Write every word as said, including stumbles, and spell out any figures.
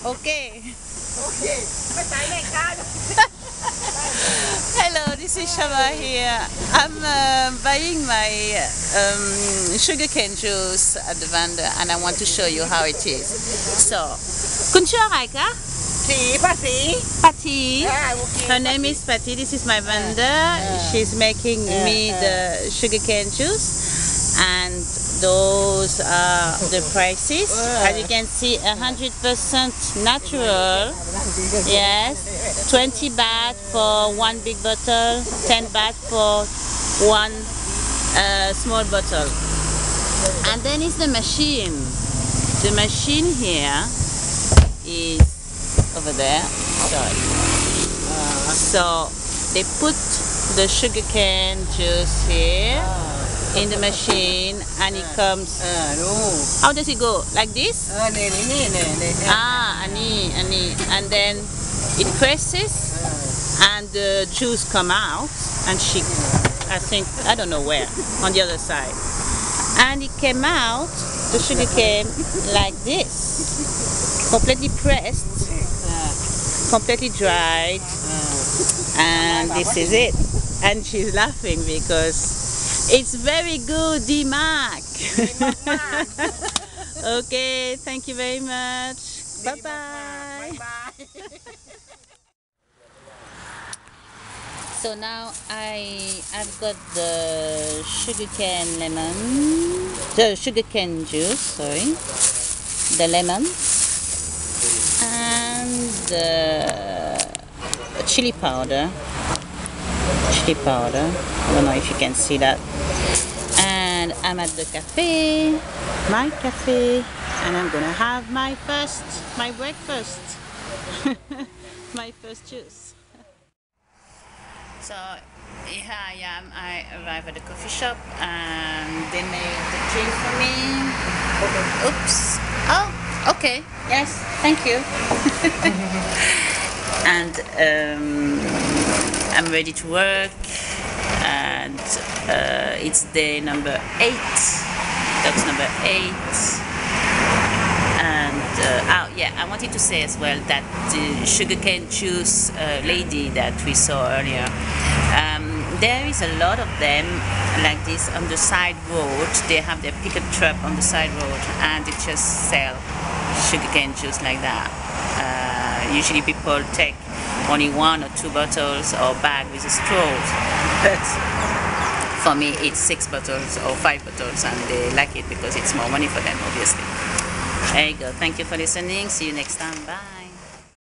Okay. Okay. Hello, this is Chaba here. I'm uh, buying my um, sugarcane juice at the vendor, and I want to show you how it is. So, Kuncharaika? Si, Patty. Patty. Her name is Patty. This is my vendor. She's making me the sugarcane juice, and those are the prices. As you can see, one hundred percent natural. Yes, twenty baht for one big bottle, ten baht for one uh, small bottle. And then is the machine. The machine here is over there. Sorry. So they put the sugarcane juice here in the machine, and it comes. How does it go? Like this? Ah, ani, ani, and then it presses, and the juice come out, and she, I think, I don't know where, on the other side, and it came out. The sugar came like this, completely pressed, completely dried, and this is it. And she's laughing because it's very good, D-Mac. Okay, thank you very much. Bye-bye. So now I, I've got the sugarcane lemon, the sugarcane juice, sorry, the lemon, and the chili powder. Chili powder. I don't know if you can see that. And I'm at the cafe, my cafe, and I'm gonna have my first, my breakfast, my first juice. So here I am. I arrived at the coffee shop, and they made the tea for me. Oops. Oh, okay. Yes, thank you. And. Um, I'm ready to work, and uh, it's day number eight, that's number eight, and uh, oh yeah, I wanted to say as well that the sugarcane juice uh, lady that we saw earlier, um, there is a lot of them like this on the side road. They have their pickup truck on the side road, and they just sell sugarcane juice like that. Uh, usually people take only one or two bottles or bag with a straw, but for me it's six bottles or five bottles, and they like it because it's more money for them, obviously. There you go. Thank you for listening. See you next time. Bye.